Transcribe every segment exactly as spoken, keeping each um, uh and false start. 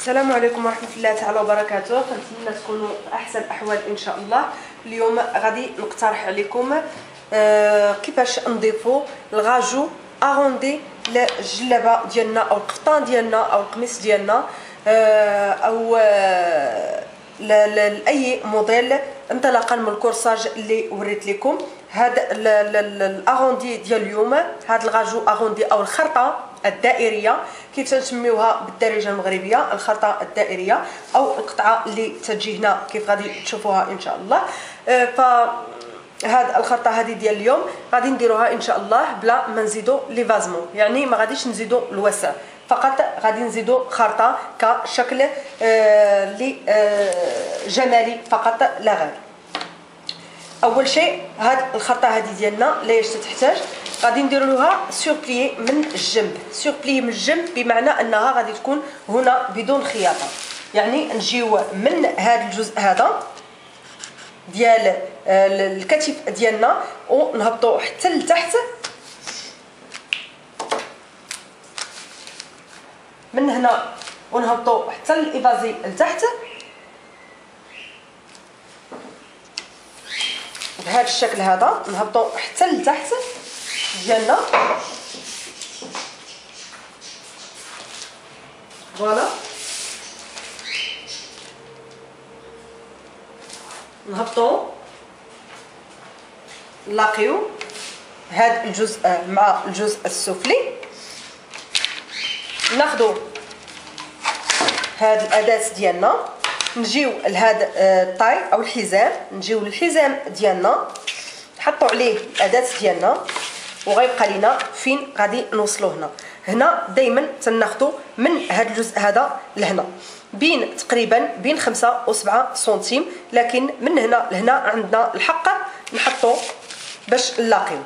السلام عليكم ورحمه الله تعالى وبركاته. كنتمنى تكونوا في احسن الاحوال ان شاء الله. اليوم غادي نقترح عليكم آه كيفاش نضيفوا الغاجو اروندي للجلابه ديالنا او القفطان ديالنا او القميص ديالنا آه او آه لاي موديل انطلاقا من الكورساج اللي وريت لكم. هذا الاروندي ديال اليوم، هذا الغاجو اروندي او الخرطه الدائريه كي تنسميوها بالدارجه المغربيه، الخرطه الدائريه او القطعه اللي تجي هنا كيف غادي تشوفوها ان شاء الله. ف هاد الخرطه هذه ديال اليوم غادي نديروها ان شاء الله بلا ما نزيدو لي فازمون، يعني ما غاديش نزيدو الوسع، فقط غادي نزيدو خرطه كشكل اللي جمالي فقط لا غير. اول شيء هاد الخرطه هذه ديالنا لا تحتاج، غادي نديرو لها سوربلي من الجنب، سوربلي من الجنب بمعنى انها غادي تكون هنا بدون خياطه، يعني نجيو من هذا الجزء هذا ديال الكتف ديالنا ونهبطو حتى لتحت، من هنا ونهبطو حتى الإبازي لتحت بهذا الشكل هذا، نهبطو حتى لتحت ديالنا فوالا، نهبطو نلاقيو هذا الجزء مع الجزء السفلي، ناخذ هذه الاداه ديالنا، نجيو لهذا الطاي او الحزام، نجيو للحزام ديالنا نحطو عليه الاداه ديالنا وغيبقى لينا فين غادي نوصلوا. هنا هنا دائما تناخذوا من هذا الجزء هذا لهنا بين تقريبا بين خمسة و سبعة سنتيم، لكن من هنا لهنا عندنا الحق نحطو باش نلاقيو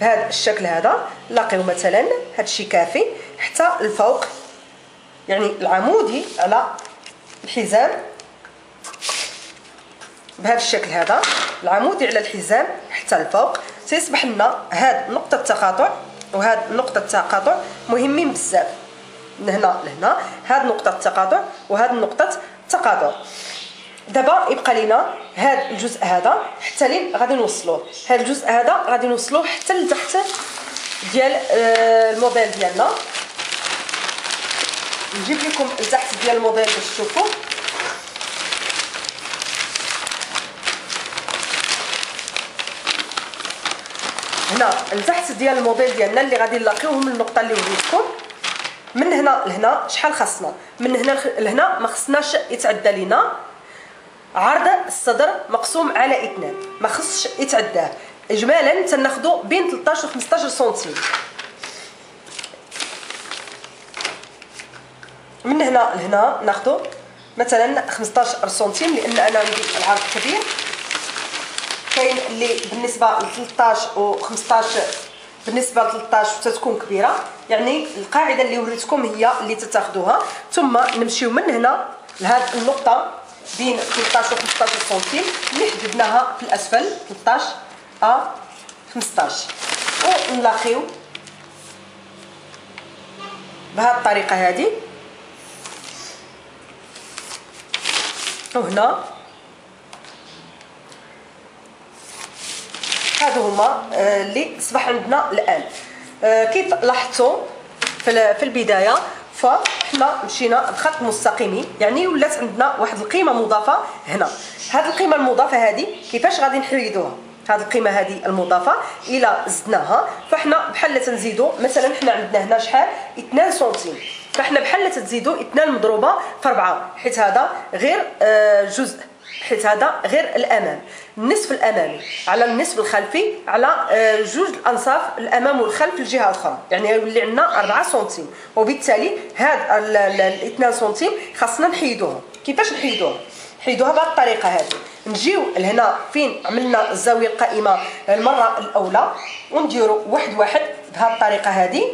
بهذا الشكل هذا. نلاقيو مثلا هادشي كافي حتى الفوق، يعني العمودي على الحزام بهذا الشكل هذا، العمودي على الحزام حتى الفوق، تيصبح لنا هاد نقطه التقاطع وهاد نقطه التقاطع مهمين بزاف، من هنا لهنا هاد نقطه التقاطع وهاد نقطه التقاطع. دابا يبقى لينا هاد الجزء هذا حتى لين غادي نوصلوه، هاد الجزء هذا غادي نوصلوه حتى لتحت ديال الموديل ديالنا. نجيب لكم لتحت ديال الموديل باش تشوفوا. هنا لتحت ديال الموديل ديالنا اللي غادي نلاقيوهم النقطه اللي وريتكم، من هنا لهنا شحال خاصنا، من هنا لهنا ما خصناش يتعدى لينا عرض الصدر مقسوم على اثنان، ما خصش يتعداه. اجمالا تناخذوا بين ثلاثة عشر و خمسة عشر سنتيم، من هنا لهنا ناخذوا مثلا خمسة عشر سنتيم، لان انا عندي العرض كبير، كاين اللي بالنسبه ل ثلاثة عشر و خمسة عشر بالنسبه ل ثلاثة عشر تتكون كبيره، يعني القاعده اللي وريتكم هي اللي تتاخذوها. ثم نمشيو من هنا لهاد النقطه بين ثلاثة عشر و خمسة عشر سنتيم اللي حددناها في الاسفل، ثلاثة عشر ا خمسة عشر، ونلاقيو بهذه الطريقه هذه. وهنا هادو هما اللي اصبح عندنا الان. كيف لاحظتوا في البدايه فحنا مشينا بخط مستقيمي، يعني ولات عندنا واحد القيمه مضافه هنا. هاد القيمه المضافه هذه كيفاش غادي نحيدوها؟ هاد القيمه هذه المضافه الى زدناها فحنا بحال تنزيدو، مثلا حنا عندنا هنا شحال اثنان سنتيم، فحنا بحال تزيدو اثنان مضروبه في أربعة، حيت هذا غير جزء، حيت هذا غير الامام، النصف الامامي على النصف الخلفي على جوج الانصاف الامام والخلف الجهه الاخرى، يعني يولي عندنا أربعة سنتيم، وبالتالي هاد الاثنان سنتيم خاصنا نحيدوها. كيفاش نحيدوها؟ نحيدوها بهذه الطريقه هذه، نجيو لهنا فين عملنا الزاويه القائمه المره الاولى ونديرو واحد واحد بهذه الطريقه هذه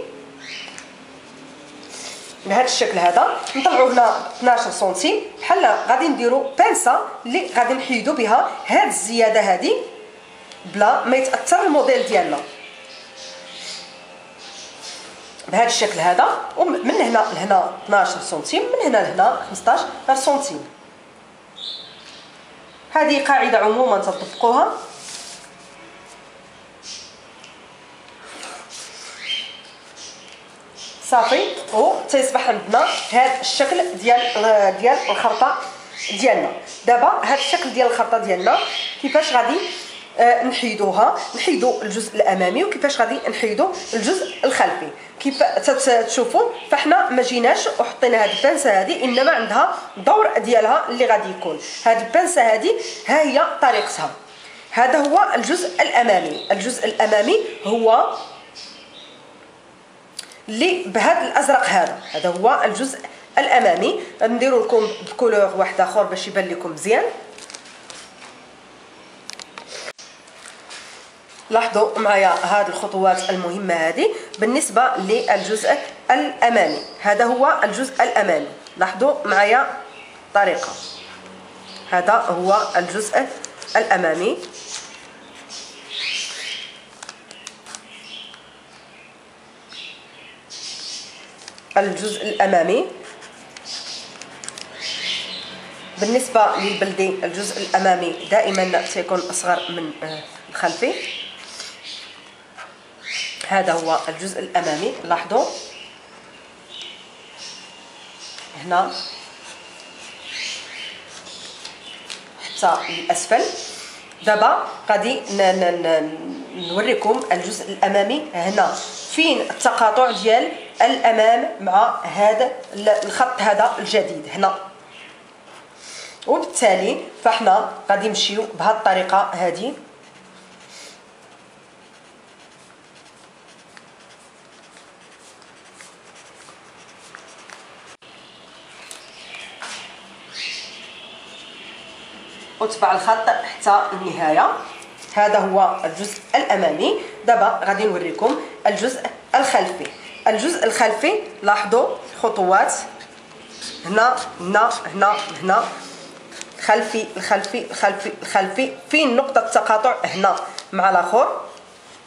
بهذا الشكل هذا، نطلعوا هنا اثناش سنتيم، بحال غادي نديروا بانسه اللي غادي نحيدوا بها هاد الزياده هذه بلا ما يتاثر الموديل ديالنا. بهذا الشكل هذا، ومن هنا لهنا اثناش سنتيم، من هنا لهنا خمسطاش سنتيم. هذه قاعده عموما تطبقوها. صافي، و تيصبح عندنا هذا الشكل ديال ديال الخرطه ديالنا. دابا هذا الشكل ديال الخرطه ديالنا كيفاش غادي نحيدوها؟ نحيدو الجزء الامامي، وكيفاش غادي نحيدو الجزء الخلفي. كيف تشوفوا فاحنا ما جيناش وحطينا هذه البنسه هذه، انما عندها دور ديالها اللي غادي يكون. هذه البنسه هذه ها هي طريقتها. هذا هو الجزء الامامي. الجزء الامامي هو اللي بهذا الازرق هذا، هذا هو الجزء الامامي. نديروا لكم كولور واحد اخر باش يبان لكم مزيان. لاحظوا معايا هاد الخطوات المهمه هذه بالنسبه للجزء الامامي. هذا هو الجزء الامامي، لاحظوا معايا الطريقه. هذا هو الجزء الامامي. الجزء الامامي بالنسبه للبلدين، الجزء الامامي دائما سيكون اصغر من الخلفي. هذا هو الجزء الامامي. لاحظوا هنا حتى الاسفل. دابا غادي نوريكم الجزء الامامي هنا فين التقاطع ديال الامام مع هذا الخط هذا الجديد هنا، وبالتالي فاحنا غادي نمشيو بهذه الطريقه هذه. وتبع الخط حتى النهايه. هذا هو الجزء الامامي. دابا غادي نوريكم الجزء الخلفي. الجزء الخلفي لاحظوا خطوات هنا هنا هنا هنا، خلفي الخلفي الخلفي الخلفي، فين نقطه التقاطع هنا مع الاخر.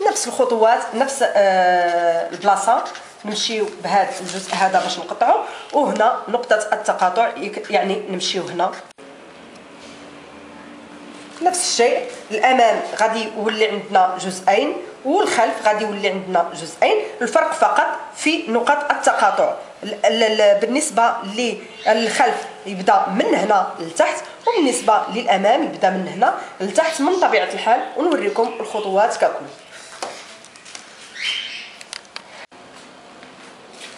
نفس الخطوات، نفس آه البلاصه، نمشيو بهذا الجزء هذا باش نقطعو، وهنا نقطه التقاطع يعني نمشيو هنا. نفس الشيء، الامام غادي يولي عندنا جزئين والخلف غادي يولي عندنا جزئين، الفرق فقط في نقط التقاطع. بالنسبه للخلف يبدا من هنا لتحت، وبالنسبه للامام يبدا من هنا لتحت من طبيعه الحال. ونوريكم الخطوات ككل.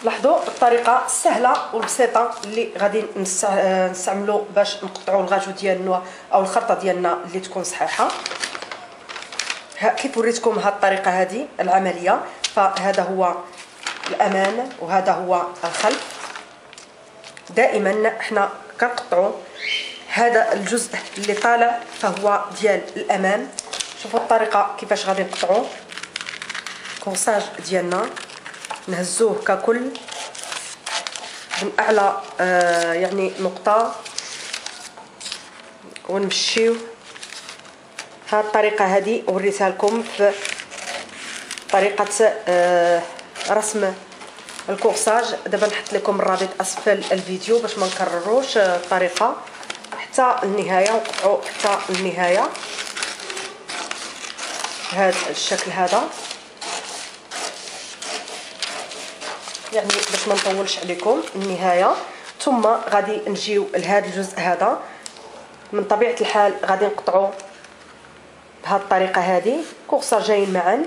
لاحظوا الطريقه السهله والبسيطه اللي غادي نستعملوا باش نقطعوا الغاجو ديالنا او الخرطه ديالنا اللي تكون صحيحه. كيف وريتكم هذه الطريقه هذه العمليه، فهذا هو الامام وهذا هو الخلف. دائما احنا كنقطعوا هذا الجزء اللي طالع فهو ديال الامام. شوفوا الطريقه كيفاش غادي نقطعوا الكوساج ديالنا، نهزوه ككل من اعلى آه يعني نقطه، ونمشيو هاد الطريقه هذه. وريتها لكم في طريقه آه رسم الكورساج. دابا نحط لكم الرابط اسفل الفيديو باش ما نكرروش الطريقه حتى النهايه، ونقطعوا حتى النهايه بهذا الشكل هذا، يعني باش ما نطولش عليكم النهايه. ثم غادي نجيو لهذا الجزء هذا، من طبيعه الحال غادي نقطعوا بهذه الطريقه هذه، كورساجين معا.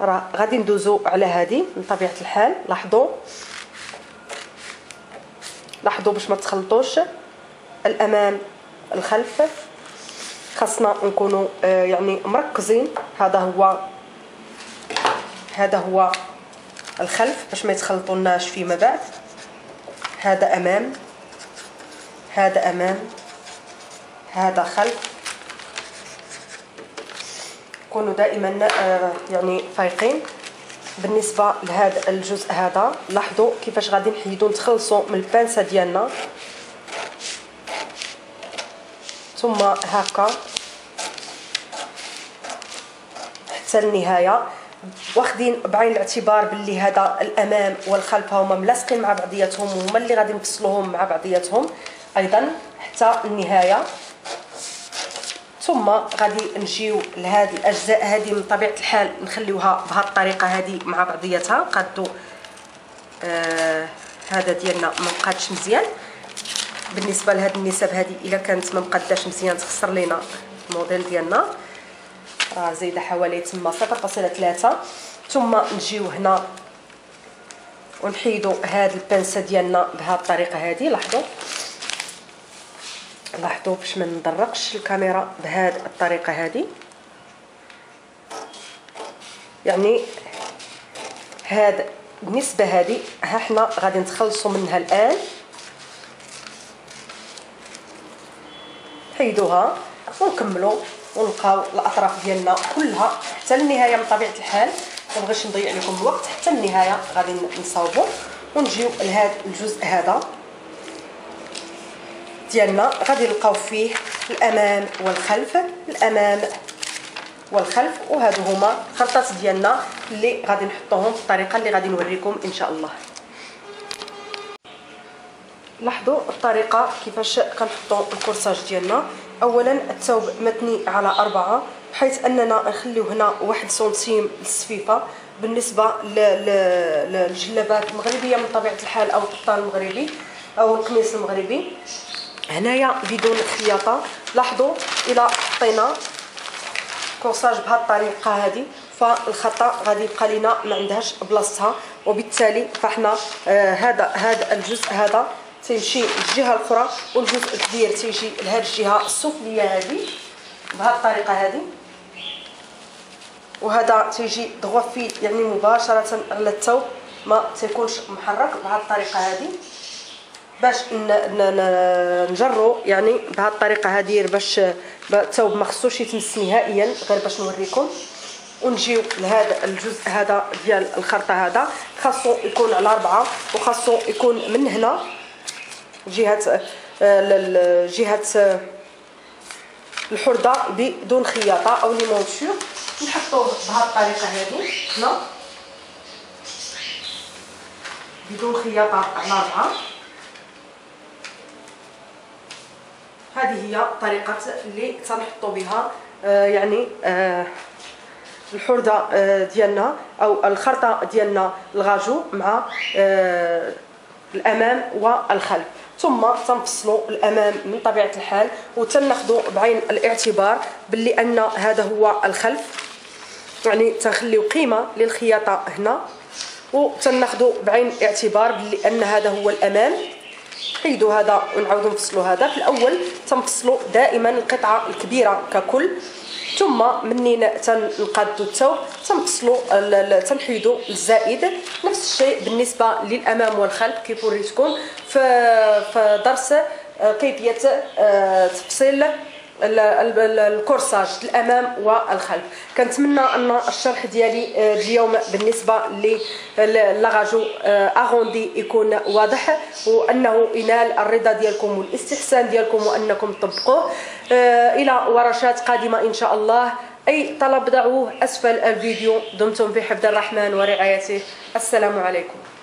راه غادي ندوزو على هذه من طبيعه الحال. لاحظوا لاحظوا باش ما تخلطوش الامام الخلف، خاصنا نكونوا يعني مركزين. هذا هو هذا هو الخلف باش ما يتخلطوا لناش فيما بعد. هذا امام، هذا امام، هذا خلف. كونوا دائما يعني فايقين بالنسبه لهذا الجزء هذا. لاحظوا كيفاش غادي نحيدو نتخلصوا من البانسه ديالنا، ثم هكا حتى النهايه. واخدين بعين الاعتبار باللي هذا الامام والخلف هما ملاصقين مع بعضياتهم وهما اللي غادي نفصلوهم مع بعضياتهم ايضا حتى النهايه. ثم غادي نجيو لهذه الاجزاء هذه من طبيعه الحال نخليوها بهذه الطريقه هذه مع بعضياتها. نقادو آه هذا ديالنا ما مقادش مزيان بالنسبه لهاد النسب هذه، الا كانت ما مقاداش مزيان تخسر لينا الموديل ديالنا، راه زايده حوالي تما صفر فاصلة ثلاثة. ثم نجيو هنا ونحيدو هاد البنسه ديالنا بهاد الطريقه هذه. لاحظوا لاحظوا باش ما نضرقش الكاميرا بهاد الطريقه هذه، يعني هاد النسبه هذه ها حنا غادي نتخلصوا منها الان. نحيدوها ونكملوا ونلقاو الاطراف ديالنا كلها حتى النهايه من طبيعه الحال، ما بغيتش نضيع لكم الوقت. حتى النهايه غادي نصاوبوا ونجيو لهذا الجزء هذا ديالنا، غادي نلقاو فيه الامام والخلف، الامام والخلف، وهادو هما الخلطات ديالنا اللي غادي نحطوهم بالطريقه اللي غادي نوريكم ان شاء الله. لاحظوا الطريقه كيفاش كنحطوا الكورساج ديالنا. اولا الثوب متني على أربعة بحيث اننا نخليو هنا واحد سنتيم للسفيفه. بالنسبه للجلابات المغربيه من طبيعه الحال او القطان المغربي او القميص المغربي هنايا بدون خياطه، لاحظوا الى حطينا كورساج بهذه الطريقه هذه فالخطا غادي يبقى لينا ما عندهاش بلاصتها، وبالتالي فاحنا آه هذا هذا الجزء هذا تيمشي للجهه الاخرى والجزء الكبير تيجي لهذه الجهه السفليه هذه بهذه الطريقه هذه، وهذا تيجي دغوفي يعني مباشره على الثوب ما تيكونش محرك بهذه الطريقه هذه باش نجرو يعني بهذه الطريقه هذه باش الثوب ما خصوش يتمس نهائيا غير باش نوريكم. ونجيو لهذا الجزء هذا ديال الخرطه هذا خاصو يكون على أربعة وخاصو يكون من هنا جهه جهه الحرده بدون خياطه او لي مونشور، نحطوه بهذه الطريقه هذه هنا بدون خياطه على أربعة. هذه هي الطريقه اللي تنحطوا بها آه يعني آه الحرده آه ديالنا او الخرطه ديالنا الغاجو مع آه الامام والخلف. ثم تنفصلوا الامام من طبيعه الحال وتناخذوا بعين الاعتبار باللي ان هذا هو الخلف، يعني تنخليو قيمه للخياطه هنا، وتناخذوا بعين الاعتبار باللي ان هذا هو الامام. نحيدوا هذا ونعاودوا نفصلوا هذا. في الاول تنفصلوا دائما القطعه الكبيره ككل، ثم منين تنقادوا الثوب تنفصلوا تنحيدوا الزائد. نفس الشيء بالنسبه للامام والخلف كيف وريتكم في درس كيفيه تفصيل الكورساج الامام والخلف. كنتمنى ان الشرح ديالي اليوم بالنسبه للاغاجو اغوندي يكون واضح وانه ينال الرضا ديالكم والاستحسان ديالكم وانكم تطبقوه. الى ورشات قادمه ان شاء الله، اي طلب دعوه اسفل الفيديو. دمتم في حفظ الرحمن ورعايته. السلام عليكم.